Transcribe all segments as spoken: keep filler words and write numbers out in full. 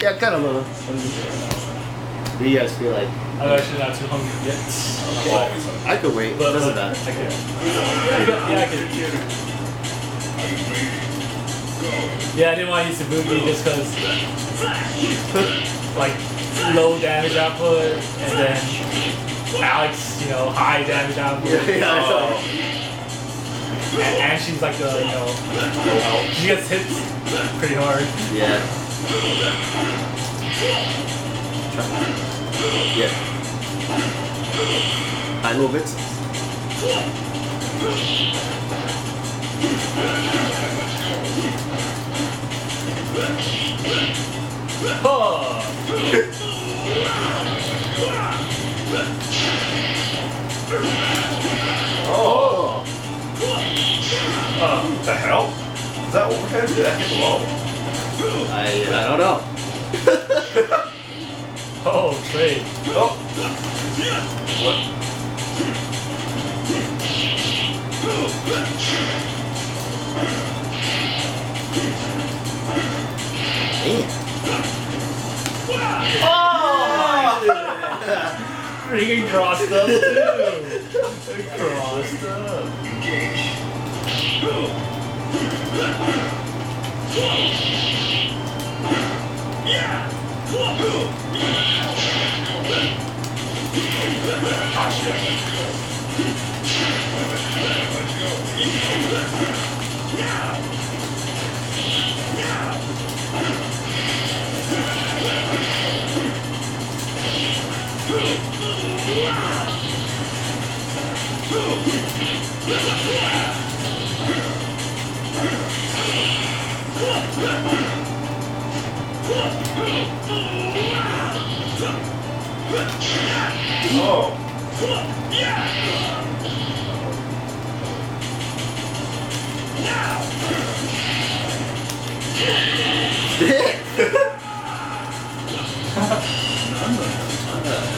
Yeah, kind of low. Do you guys feel like? I'm actually not too hungry yet. Okay. I could wait. But, doesn't matter. I can. Yeah, I can. Yeah, I didn't want to use the boogie just because like low damage output and then Alex, you know, high damage output. Yeah. Oh. And, and she's like the, you know, she gets hit pretty hard. Yeah. Yeah. I love it. Oh! Oh! Uh, what the hell? Is that overhead? Did that hit low? I, I don't know. Oh, trade. Oh. What? Damn. Oh! Freaking crossed up, too. Crossed up. Yeah. Oh.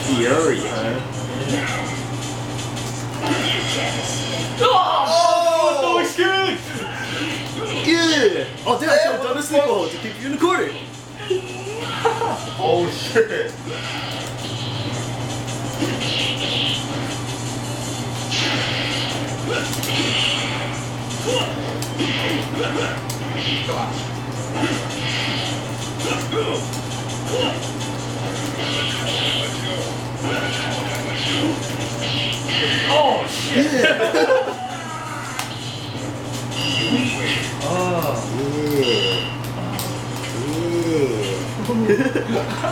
Furious. Oh, no escape! Yeah! Oh, dude, I should have done a sleep hold to keep you in the corner. Oh shit. Oh shit. Oh yeah. Go. Oh, fuck. Oh!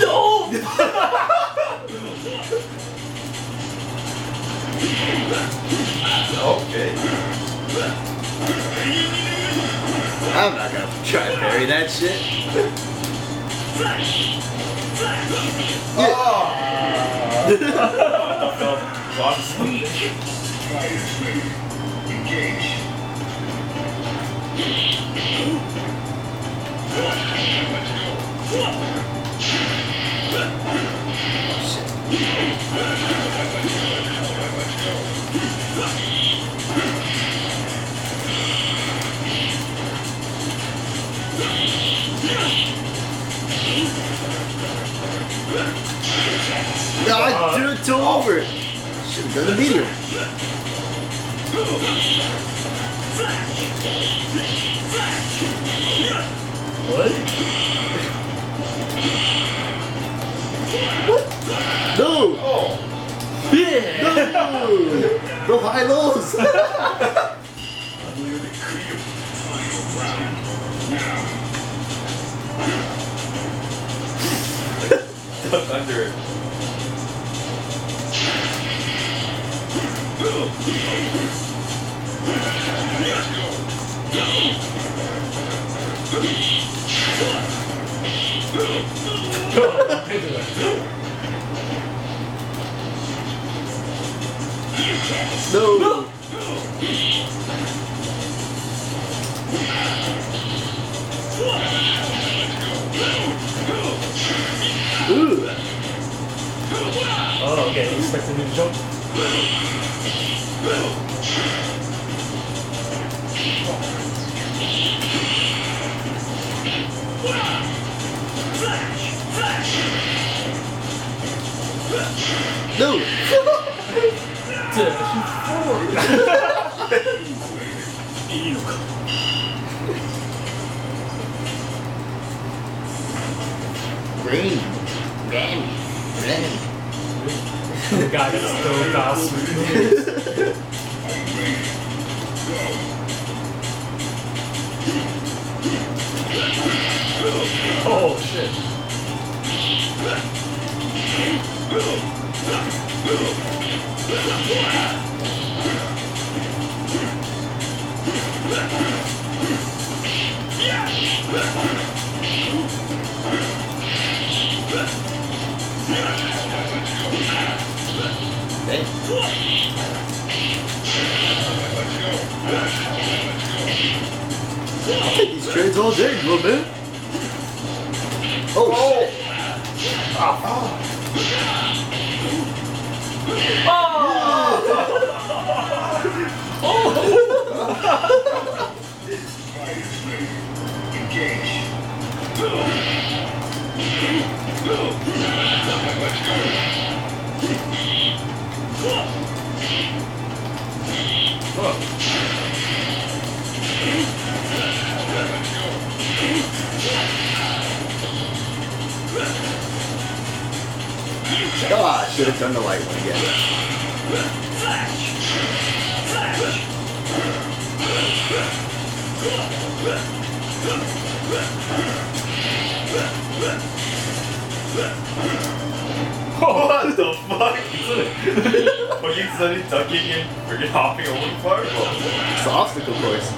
No! Okay. I'm not gonna try to bury that shit. Oh! No, I threw it to over. Should've done the meteor. What? What? No! Oh. Yeah! No! No high lows! I'm near the creep. Final round. Now. stuck under it. No! No. Ooh. Oh, okay. You expected me to jump? No! Green. Green. Green. The guy is so fast. Oh shit. Hey. I'll take these trades all day, little man. Oh, oh. Shit. Oh. Oh. Oh. God, I should have done the light one again. Oh, what the fuck? Were you suddenly ducking and freaking hopping over the fireball? It's the obstacle course.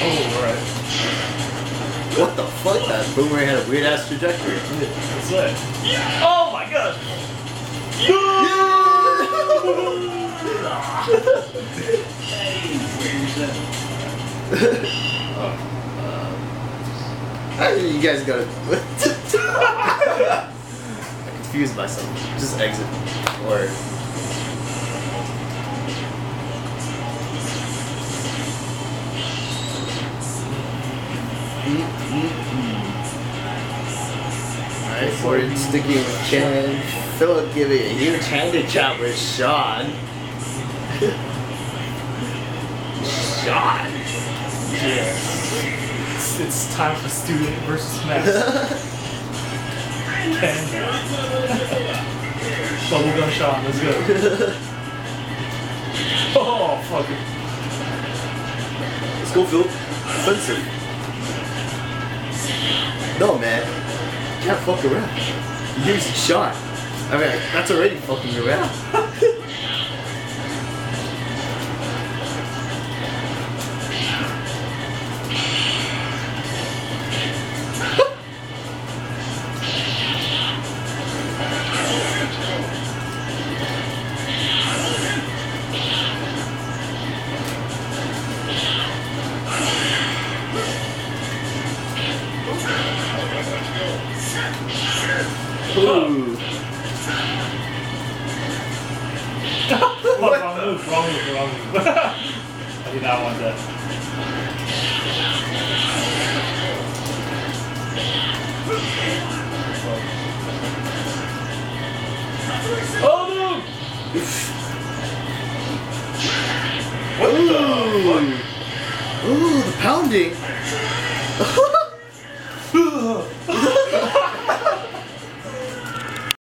Oh, alright. What the fuck? That boomerang had a weird ass trajectory. What's that? Oh my god! Yeah! Hey, you guys gotta. I confused myself. Just exit. Or. Alright, we're sticking with Chen. Philip giving a huge handed chop with Sean. Sean! Yeah. It's, it's time for student versus master. Bubblegum Sean, let's go. Oh, fuck it. Let's go, Philip. Spencer. No, man. You can't fuck around. You used a shot. I mean, like, that's already fucking around. I did not want that. Oh no! What Ooh. the fuck? Ooh, the pounding!